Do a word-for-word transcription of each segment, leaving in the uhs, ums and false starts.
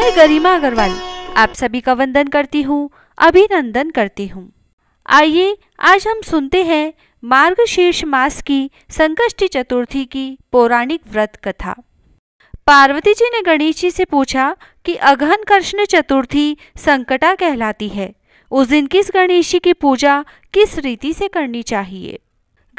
मैं गरिमा अग्रवाल आप सभी का वंदन करती हूँ, अभिनंदन करती हूँ। आइए आज हम सुनते हैं मार्गशीर्ष मास की संकष्टी चतुर्थी की पौराणिक व्रत कथा। पार्वती जी ने गणेश जी से पूछा कि अगहन कृष्ण चतुर्थी संकटा कहलाती है, उस दिन किस गणेश जी की पूजा किस रीति से करनी चाहिए।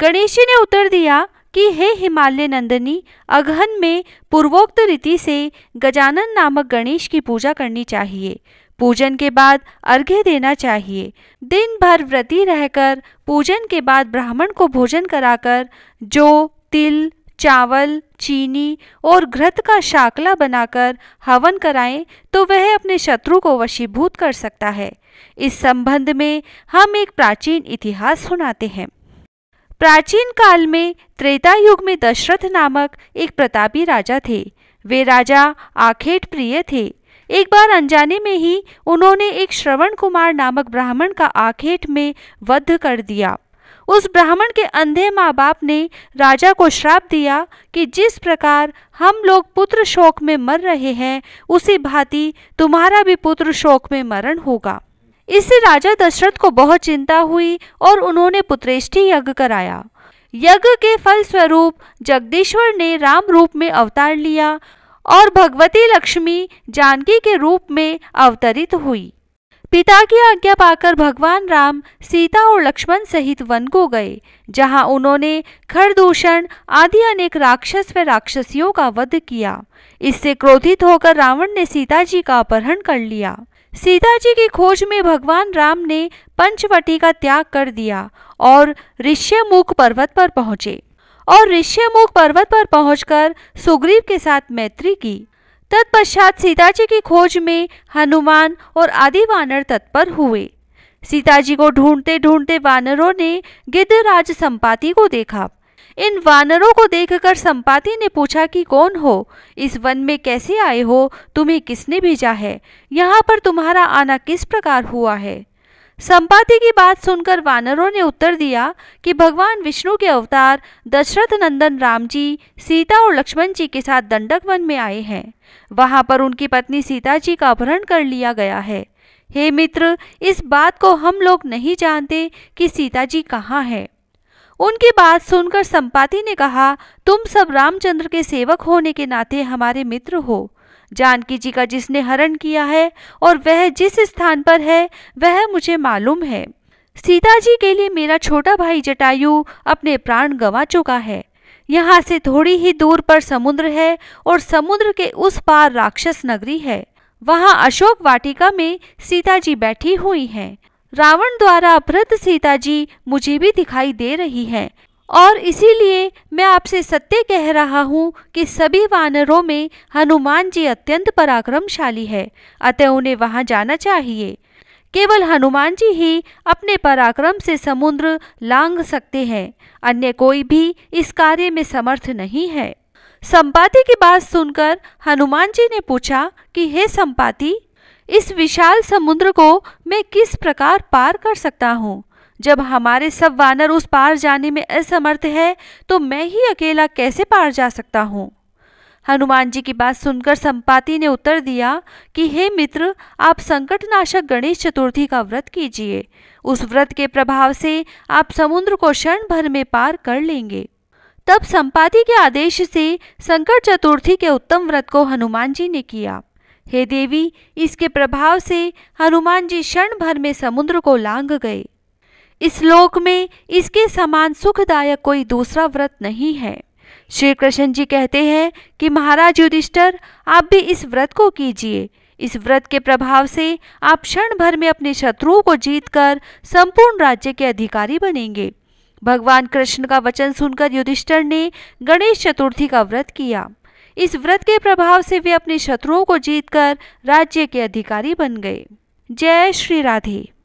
गणेश जी ने उत्तर दिया कि हे हिमालय नंदनी, अगहन में पूर्वोक्त रीति से गजानन नामक गणेश की पूजा करनी चाहिए। पूजन के बाद अर्घ्य देना चाहिए। दिन भर व्रती रहकर पूजन के बाद ब्राह्मण को भोजन कराकर जो तिल, चावल, चीनी और घृत का शाकला बनाकर हवन कराएं तो वह अपने शत्रु को वशीभूत कर सकता है। इस संबंध में हम एक प्राचीन इतिहास सुनाते हैं। प्राचीन काल में त्रेता युग में दशरथ नामक एक प्रतापी राजा थे। वे राजा आखेट प्रिय थे। एक बार अनजाने में ही उन्होंने एक श्रवण कुमार नामक ब्राह्मण का आखेट में वध कर दिया। उस ब्राह्मण के अंधे माँ बाप ने राजा को श्राप दिया कि जिस प्रकार हम लोग पुत्र शोक में मर रहे हैं उसी भांति तुम्हारा भी पुत्र शोक में मरण होगा। इससे राजा दशरथ को बहुत चिंता हुई और उन्होंने पुत्रेष्टि यज्ञ कराया। यज्ञ के फल स्वरूप जगदीश्वर ने राम रूप में अवतार लिया और भगवती लक्ष्मी जानकी के रूप में अवतरित हुई। पिता की आज्ञा पाकर भगवान राम सीता और लक्ष्मण सहित वन को गए, जहां उन्होंने खरदूषण आदि अनेक राक्षस व राक्षसियों का वध किया। इससे क्रोधित होकर रावण ने सीता जी का अपहरण कर लिया। सीता जी की खोज में भगवान राम ने पंचवटी का त्याग कर दिया और ऋष्यमूक पर्वत पर पहुँचे और ऋष्यमूक पर्वत पर पहुंचकर सुग्रीव के साथ मैत्री की। तत्पश्चात सीता जी की खोज में हनुमान और आदि वानर तत्पर हुए। सीता जी को ढूंढते ढूंढते वानरों ने गिद्धराज संपाती को देखा। इन वानरों को देखकर संपाती ने पूछा कि कौन हो, इस वन में कैसे आए हो, तुम्हें किसने भेजा है, यहाँ पर तुम्हारा आना किस प्रकार हुआ है। संपाती की बात सुनकर वानरों ने उत्तर दिया कि भगवान विष्णु के अवतार दशरथ नंदन राम जी सीता और लक्ष्मण जी के साथ दंडक वन में आए हैं। वहाँ पर उनकी पत्नी सीता जी का अपहरण कर लिया गया है। हे मित्र, इस बात को हम लोग नहीं जानते कि सीता जी कहाँ हैं। उनकी बात सुनकर संपाती ने कहा, तुम सब रामचंद्र के सेवक होने के नाते हमारे मित्र हो। जानकी जी का जिसने हरण किया है और वह जिस स्थान पर है वह मुझे मालूम है। सीता जी के लिए मेरा छोटा भाई जटायु अपने प्राण गंवा चुका है। यहाँ से थोड़ी ही दूर पर समुद्र है और समुद्र के उस पार राक्षस नगरी है। वहाँ अशोक वाटिका में सीता जी बैठी हुई हैं। रावण द्वारा अपहृत सीता जी मुझे भी दिखाई दे रही हैं और इसीलिए मैं आपसे सत्य कह रहा हूँ कि सभी वानरों में हनुमान जी अत्यंत पराक्रमशाली है, अतः उन्हें वहाँ जाना चाहिए। केवल हनुमान जी ही अपने पराक्रम से समुद्र लांघ सकते हैं, अन्य कोई भी इस कार्य में समर्थ नहीं है। संपाती की बात सुनकर हनुमान जी ने पूछा कि हे संपाती, इस विशाल समुद्र को मैं किस प्रकार पार कर सकता हूँ? जब हमारे सब वानर उस पार जाने में असमर्थ है तो मैं ही अकेला कैसे पार जा सकता हूँ? हनुमान जी की बात सुनकर संपाती ने उत्तर दिया कि हे मित्र, आप संकटनाशक गणेश चतुर्थी का व्रत कीजिए। उस व्रत के प्रभाव से आप समुद्र को क्षण भर में पार कर लेंगे। तब संपाती के आदेश से संकट चतुर्थी के उत्तम व्रत को हनुमान जी ने किया। हे देवी, इसके प्रभाव से हनुमान जी क्षण भर में समुद्र को लांघ गए। इस लोक में इसके समान सुखदायक कोई दूसरा व्रत नहीं है। श्री कृष्ण जी कहते हैं कि महाराज युधिष्ठिर, आप भी इस व्रत को कीजिए। इस व्रत के प्रभाव से आप क्षण भर में अपने शत्रुओं को जीतकर संपूर्ण राज्य के अधिकारी बनेंगे। भगवान कृष्ण का वचन सुनकर युधिष्ठिर ने गणेश चतुर्थी का व्रत किया। इस व्रत के प्रभाव से वे अपने शत्रुओं को जीतकर राज्य के अधिकारी बन गए। जय श्री राधे।